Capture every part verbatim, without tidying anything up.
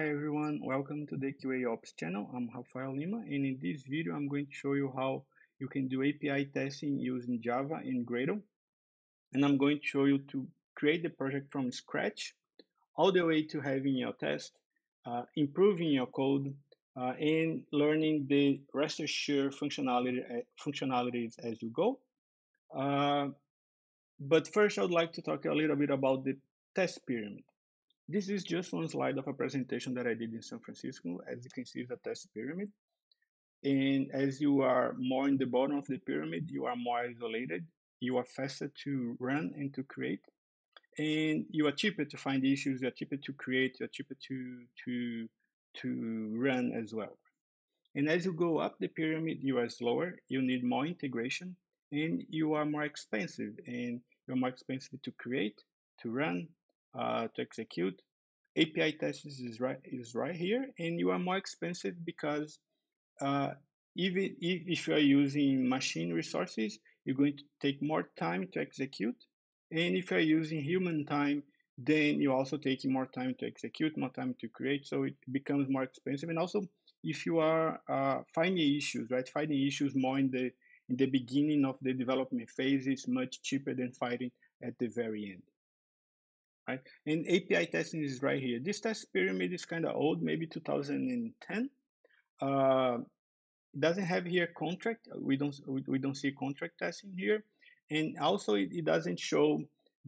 Hi everyone, welcome to the QaOps channel. I'm Rafael Lima, and in this video I'm going to show you how you can do A P I testing using Java and Gradle. And I'm going to show you to create the project from scratch, all the way to having your test, uh, improving your code, uh, and learning the REST Assured functionality, uh, functionalities as you go. Uh, but first I'd like to talk a little bit about the test pyramid. This is just one slide of a presentation that I did in San Francisco. As you can see, it's a test pyramid. And as you are more in the bottom of the pyramid, you are more isolated. You are faster to run and to create. And you are cheaper to find issues, you are cheaper to create, you are cheaper to, to, to run as well. And as you go up the pyramid, you are slower, you need more integration, and you are more expensive. And you're more expensive to create, to run, Uh, to execute. A P I tests is right is right here, and you are more expensive because uh, even if, if you are using machine resources, you're going to take more time to execute, and if you are using human time, then you also take more time to execute, more time to create, so it becomes more expensive. And also, if you are uh, finding issues, right, finding issues more in the in the beginning of the development phase is much cheaper than finding at the very end. Right. And A P I testing is right here. This test pyramid is kind of old, maybe two thousand ten. Uh, doesn't have here contract. We don't we, we don't see contract testing here, and also it, it doesn't show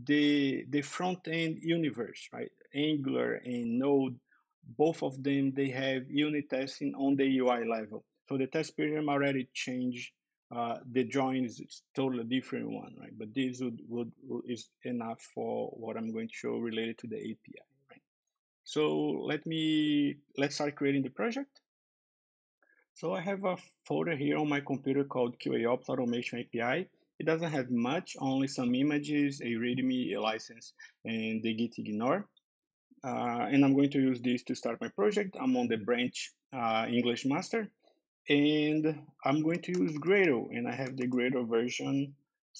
the the front end universe, right? Angular and Node, both of them, they have unit testing on the U I level. So the test pyramid already changed. Uh, the join is a totally different one, right? But this would, would, would is enough for what I'm going to show related to the A P I, right? So let me let's start creating the project. So I have a folder here on my computer called QaOps Automation A P I. It doesn't have much, only some images, a README, a license, and the git ignore. Uh, and I'm going to use this to start my project. I'm on the branch uh, English master. And I'm going to use Gradle, and I have the Gradle version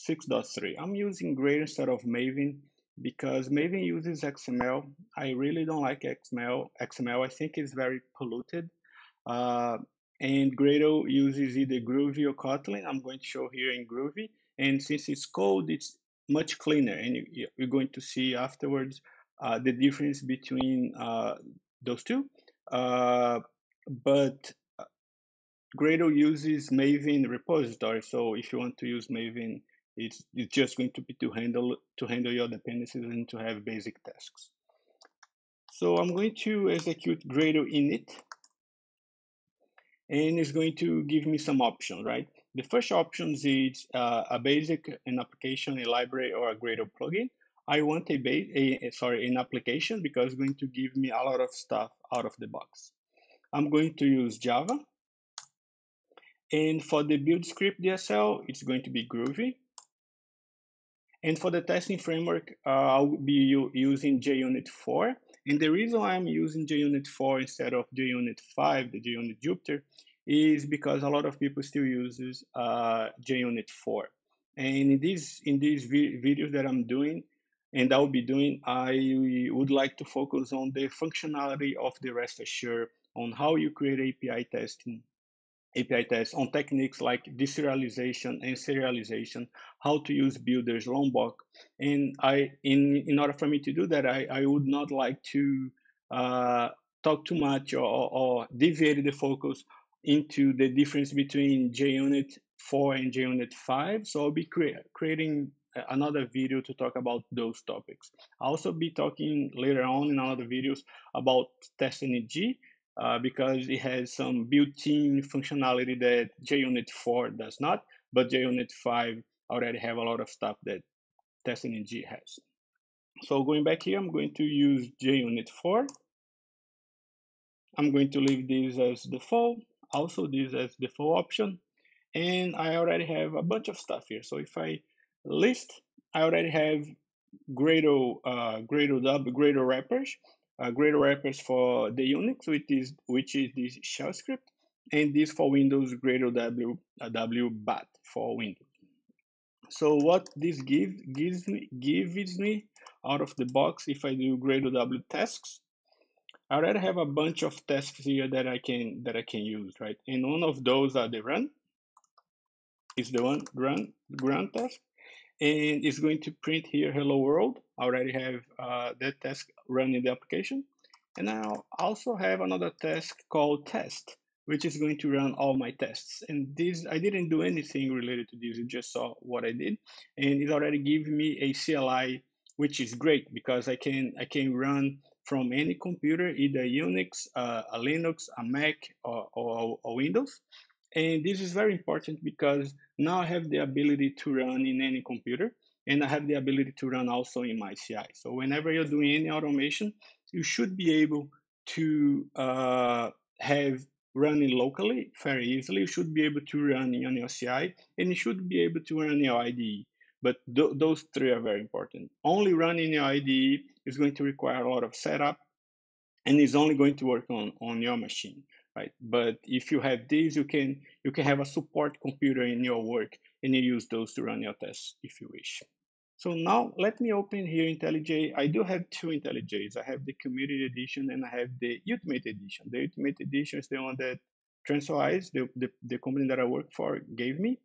six point three. I'm using Gradle instead of Maven because Maven uses X M L. I really don't like X M L. X M L, I think it's very polluted. Uh, and Gradle uses either Groovy or Kotlin. I'm going to show here in Groovy. And since it's code, it's much cleaner. And you, you're going to see afterwards uh, the difference between uh, those two. Uh, but Gradle uses Maven repository, so if you want to use Maven, it's, it's just going to be to handle to handle your dependencies and to have basic tasks. So I'm going to execute Gradle init, and it's going to give me some options, right? The first option is uh, a basic, an application, a library, or a Gradle plugin. I want a base, a, sorry, an application because it's going to give me a lot of stuff out of the box. I'm going to use Java. And for the build script D S L, it's going to be Groovy. And for the testing framework, uh, I'll be using JUnit four. And the reason I'm using JUnit four instead of JUnit five, the JUnit Jupyter, is because a lot of people still uses uh, JUnit four. And in these in these vi videos that I'm doing, and I'll be doing, I would like to focus on the functionality of the REST Assured, on how you create A P I testing. A P I tests on techniques like deserialization and serialization, how to use builders, Lombok, and I. In in order for me to do that, I I would not like to uh, talk too much or, or deviate the focus into the difference between JUnit four and JUnit five. So I'll be cre creating another video to talk about those topics. I'll also be talking later on in other videos about TestNG. Uh, because it has some built-in functionality that JUnit four does not, but JUnit five already have a lot of stuff that TestNG has. So going back here, I'm going to use JUnit four. I'm going to leave this as default, also this as default option. And I already have a bunch of stuff here. So if I list, I already have Gradle, uh, Gradle dub, Gradle wrappers. Uh, Gradle wrappers for the Unix, which is which is this shell script, and this for Windows Gradle W uh, WBAT for Windows. So what this gives gives me gives me out of the box, if I do Gradle W tasks, I already have a bunch of tasks here that I can that I can use, right? And one of those are the run. It's the one run run task, and it's going to print here hello world. I already have uh, that task running the application, and I also have another task called test, which is going to run all my tests. And this, I didn't do anything related to this. You just saw what I did, and it already gives me a C L I, which is great because I can I can run from any computer, either Unix, uh, a Linux, a Mac, or, or, or Windows. And this is very important because now I have the ability to run in any computer, and I have the ability to run also in my C I. So whenever you're doing any automation, you should be able to uh, have running locally very easily. You should be able to run on your C I, and you should be able to run your I D E. But th those three are very important. Only running your I D E is going to require a lot of setup, and it's only going to work on, on your machine, right? But if you have these, you can you can have a support computer in your work, and you use those to run your tests if you wish. So now let me open here IntelliJ. I do have two IntelliJs. I have the Community Edition and I have the Ultimate Edition. The Ultimate Edition is the one that TransferWise, the, the, the company that I work for, gave me.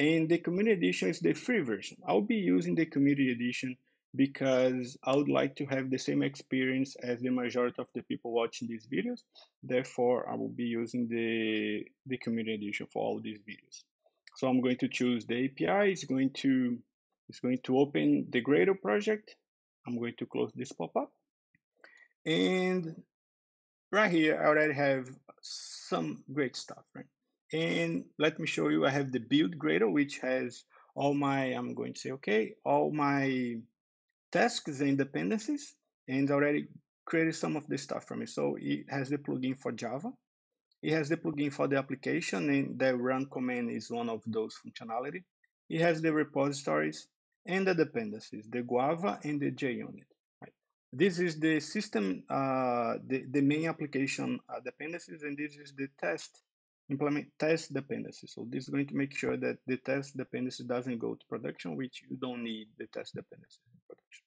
And the Community Edition is the free version. I'll be using the Community Edition because I would like to have the same experience as the majority of the people watching these videos. Therefore, I will be using the, the Community Edition for all these videos. So I'm going to choose the A P I. It's going to, it's going to open the Gradle project. I'm going to close this pop-up. And right here, I already have some great stuff, right? And let me show you, I have the build Gradle, which has all my, I'm going to say, okay, all my tasks and dependencies, and already created some of this stuff for me. So it has the plugin for Java. It has the plugin for the application, and the run command is one of those functionality. It has the repositories and the dependencies, the Guava and the JUnit. Right? This is the system, uh, the, the main application uh, dependencies, and this is the test implement test dependency. So this is going to make sure that the test dependency doesn't go to production, which you don't need the test dependency in production.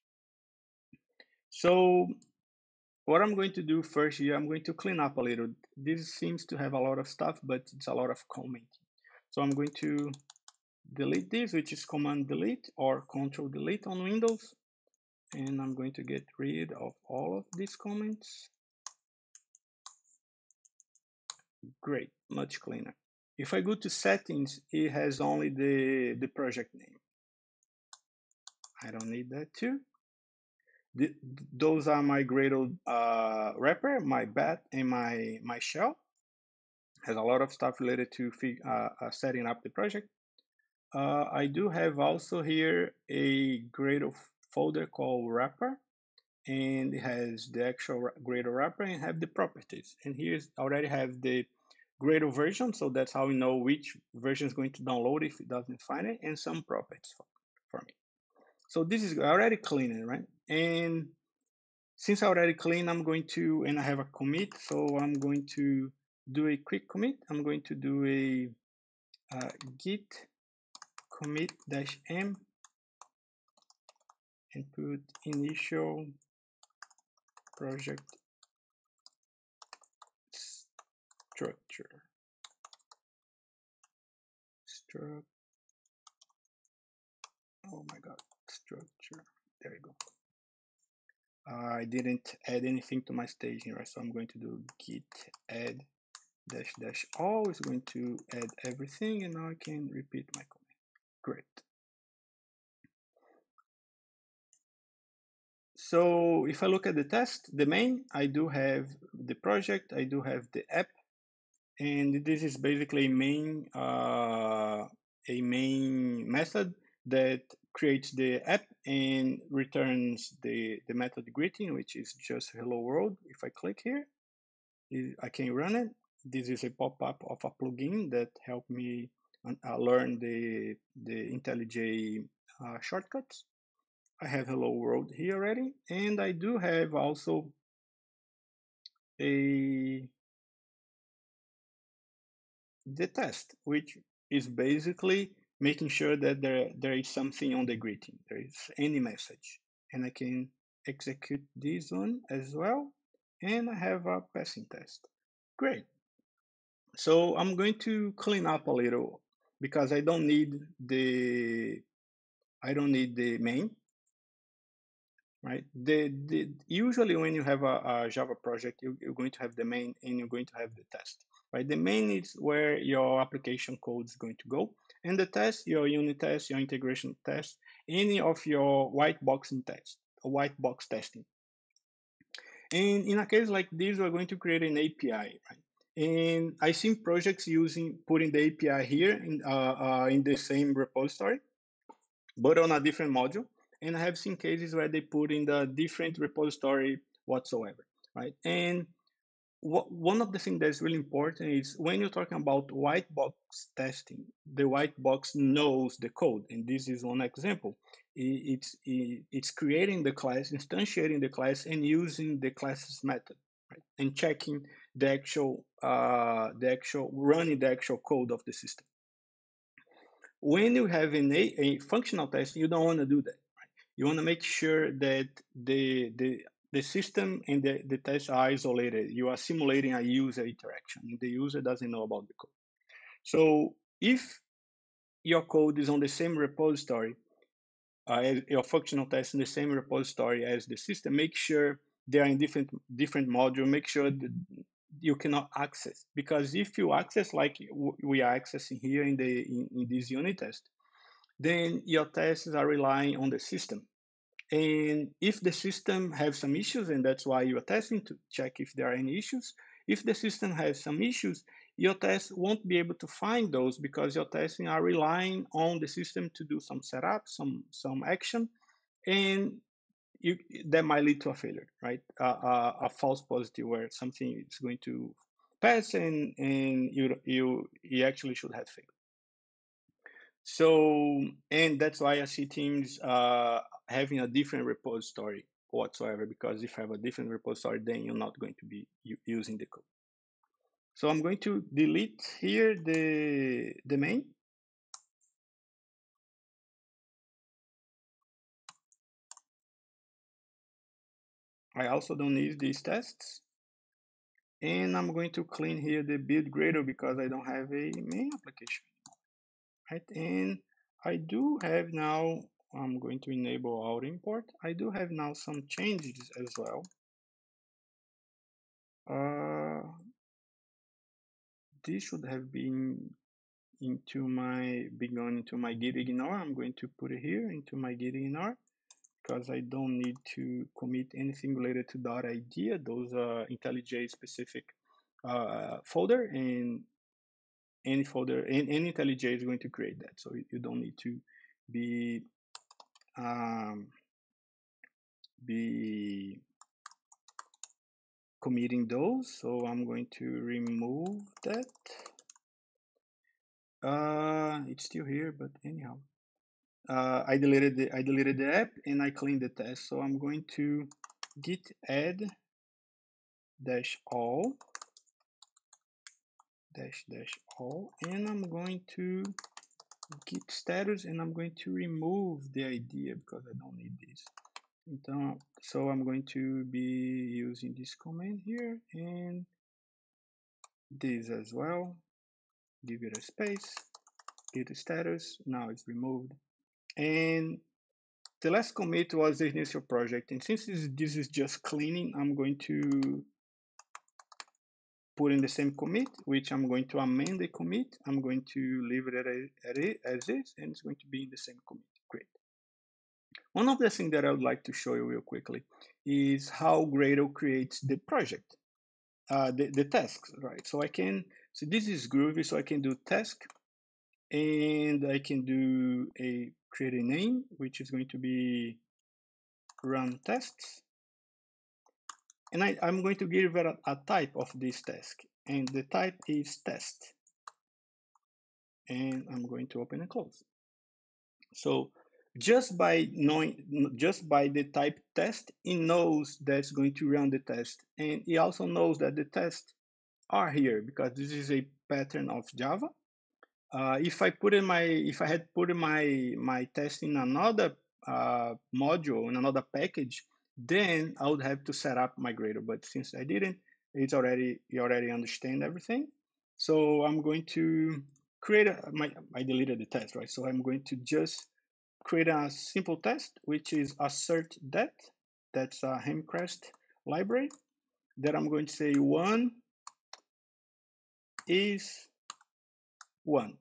So what I'm going to do first here, I'm going to clean up a little. This seems to have a lot of stuff, but it's a lot of commenting. So I'm going to delete this, which is command delete or control delete on Windows. And I'm going to get rid of all of these comments. Great, much cleaner. If I go to settings, it has only the, the project name. I don't need that too. The, those are my Gradle uh, wrapper, my bat, and my, my shell. Has a lot of stuff related to fig, uh, uh, setting up the project. Uh, I do have also here a Gradle folder called wrapper. And it has the actual Gradle wrapper and have the properties. And here already have the Gradle version, so that's how we know which version is going to download if it doesn't find it, and some properties for, for me. So this is already clean, right? And since I already clean, I'm going to, and I have a commit, so I'm going to do a quick commit. I'm going to do a uh, git commit dash m and put initial project structure struct oh my god structure there you go. uh, I didn't add anything to my staging, right? So I'm going to do git add dash dash all is going to add everything, and now I can repeat my command. Great. So if I look at the test, the main, I do have the project, I do have the app, and this is basically a main, uh, a main method that creates the app and returns the, the method greeting, which is just hello world. If I click here, I can run it. This is a pop-up of a plugin that helped me learn the, the IntelliJ uh, shortcuts. I have hello world here already, and I do have also a the test, which is basically making sure that there, there is something on the greeting, there is any message, and I can execute this one as well. and I have a passing test. Great. So I'm going to clean up a little because I don't need the I don't need the main, right? The, the usually when you have a, a Java project, you, you're going to have the main and you're going to have the test, right? The main is where your application code is going to go, and the test, your unit test, your integration test, any of your white boxing tests, white box testing. And in a case like this, we're going to create an A P I, right? And I've seen projects using putting the A P I here in, uh, uh, in the same repository, but on a different module. And I have seen cases where they put in the different repository whatsoever, right? And what, one of the things that's really important is when you're talking about white box testing, the white box knows the code. And this is one example. It's, it's creating the class, instantiating the class, and using the classes method, right? And checking the actual, uh, the actual, running the actual code of the system. When you have an a, a functional test, you don't want to do that. Right? You want to make sure that the the the system and the, the tests are isolated. You are simulating a user interaction. The user doesn't know about the code. So if your code is on the same repository, uh, your functional test in the same repository as the system, make sure they are in different different module. Make sure that you cannot access, because if you access like we are accessing here in the in, in this unit test, then your tests are relying on the system. And if the system has some issues, and that's why you are testing to check if there are any issues. If the system has some issues, your tests won't be able to find those because your testing are relying on the system to do some setup, some some action, and You, that might lead to a failure, right? Uh, uh, a false positive where something is going to pass and, and you, you, you actually should have failed. So, and that's why I see teams uh, having a different repository whatsoever, because if you have a different repository, then you're not going to be using the code. So I'm going to delete here the, the main. I also don't need these tests, and I'm going to clean here the build Gradle because I don't have a main application, right? And I do have now, I'm going to enable auto import. I do have now some changes as well. Uh, this should have been into my, begun into my git ignore. I'm going to put it here into my git ignore, because I don't need to commit anything related to that idea. Those are IntelliJ specific uh, folder, and any folder and any IntelliJ is going to create that. So you don't need to be um, be committing those. So I'm going to remove that. Uh, it's still here, but anyhow. Uh, I deleted the I deleted the app and I cleaned the test. So I'm going to git add dash all dash dash all, and I'm going to git status, and I'm going to remove the idea because I don't need this. So I'm going to be using this command here and this as well. Give it a space. Git status. Now it's removed. And the last commit was the initial project. And since this, this is just cleaning, I'm going to put in the same commit, which I'm going to amend the commit. I'm going to leave it as is, and it's going to be in the same commit. Great. One of the things that I would like to show you real quickly is how Gradle creates the project, uh, the, the tasks, right? So I can, so this is Groovy, so I can do task, and I can do a create a name, which is going to be run tests. And I, I'm going to give it a, a type of this task. And the type is test. And I'm going to open and close. So just by knowing, just by the type test, it knows that's going to run the test. And it also knows that the tests are here because this is a pattern of Java. Uh, if I put in my, if I had put in my my test in another uh, module, in another package, then I would have to set up my Gradle. But since I didn't, it's already, you already understand everything. So I'm going to create a, my, I deleted the test, right? So I'm going to just create a simple test, which is assert that, that's a Hamcrest library. Then I'm going to say one is one.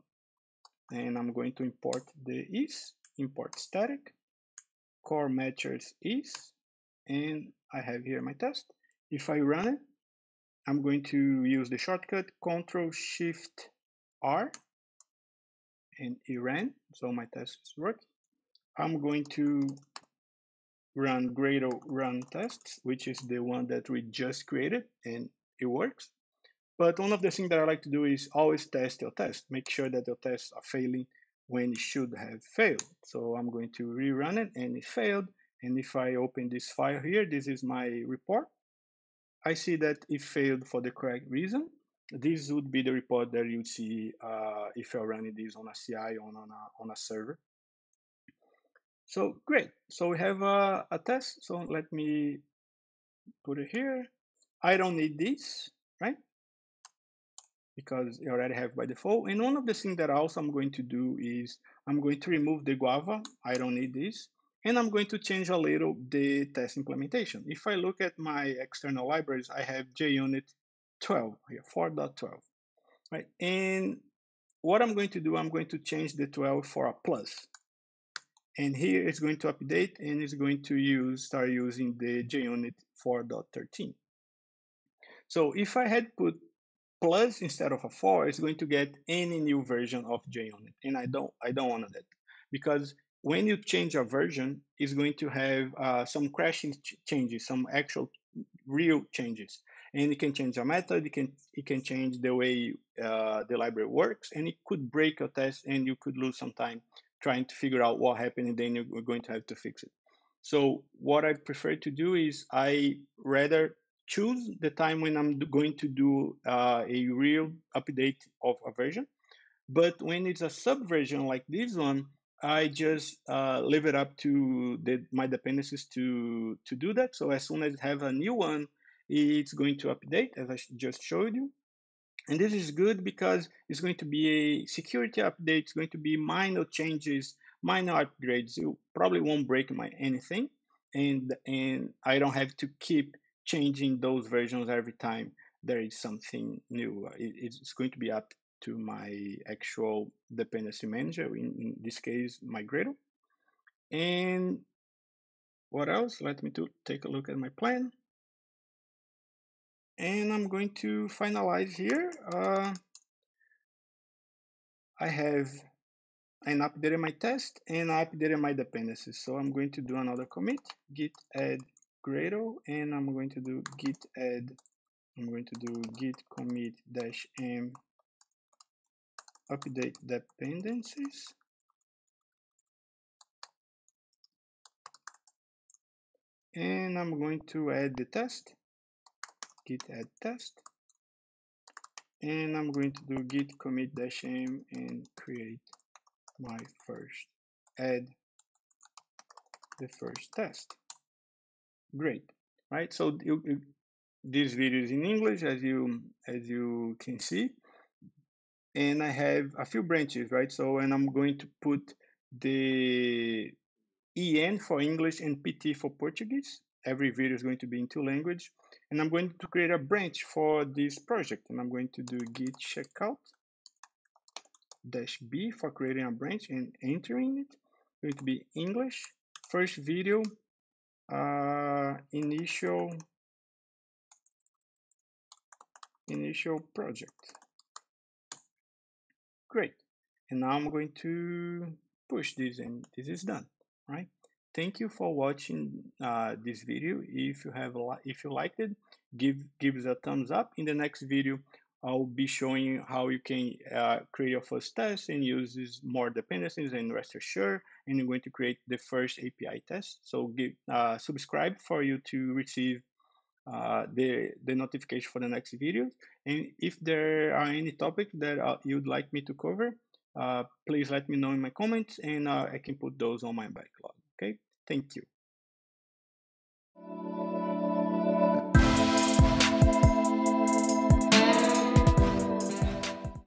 And I'm going to import the is, import static, core matchers is, and I have here my test. If I run it, I'm going to use the shortcut Control Shift R, and it ran, so my test is working. I'm going to run Gradle run tests, which is the one that we just created, and it works. But one of the things that I like to do is always test your test. Make sure that your tests are failing when it should have failed. So I'm going to rerun it, and it failed. And if I open this file here, this is my report. I see that it failed for the correct reason. This would be the report that you'd see uh, if you're running this on a C I or on a, on a server. So great. So we have a, a test. So let me put it here. I don't need this, right? Because you already have by default. And one of the things that also I'm going to do is I'm going to remove the guava. I don't need this. And I'm going to change a little the test implementation. If I look at my external libraries, I have JUnit twelve here, four point twelve, right? And what I'm going to do, I'm going to change the twelve for a plus. And here it's going to update and it's going to use, start using the JUnit four point thirteen. So if I had put plus instead of a four, is going to get any new version of JUnit, and I don't, I don't want that, because when you change a version, it's going to have uh, some crashing ch changes, some actual real changes, and it can change a method, it can, it can change the way uh, the library works, and it could break your test, and you could lose some time trying to figure out what happened, and then you're going to have to fix it. So what I prefer to do is I rather choose the time when I'm going to do uh, a real update of a version. But when it's a subversion like this one, I just uh, leave it up to the, my dependencies to, to do that. So as soon as I have a new one, it's going to update, as I just showed you. And this is good because it's going to be a security update. It's going to be minor changes, minor upgrades. You probably won't break my anything. And, and I don't have to keep changing those versions every time there is something new. It's going to be up to my actual dependency manager, in this case, my Gradle. And what else? Let me do, take a look at my plan. And I'm going to finalize here. Uh, I have and updated my test and I updated my dependencies. So I'm going to do another commit, git add Gradle, and I'm going to do git add, I'm going to do git commit dash m update dependencies. And I'm going to add the test, git add test. And I'm going to do git commit dash m and create my first, add the first test. Great, right? So you, you, this video is in English, as you as you can see, and I have a few branches, right? So and I'm going to put the E N for English and P T for Portuguese. Every video is going to be in two languages, and I'm going to create a branch for this project, and I'm going to do git checkout dash B for creating a branch and entering it. It's going to be English first video. Uh, initial initial project. Great. And now I'm going to push this and this is done, right? Thank you for watching uh, this video. If you have a, if you liked it, give give us a thumbs up. In the next video, I'll be showing you how you can uh, create your first test and use these more dependencies and REST Assured, and you're going to create the first A P I test. So give, uh, subscribe for you to receive uh, the, the notification for the next videos. And if there are any topics that uh, you'd like me to cover, uh, please let me know in my comments, and uh, I can put those on my backlog. Okay, thank you.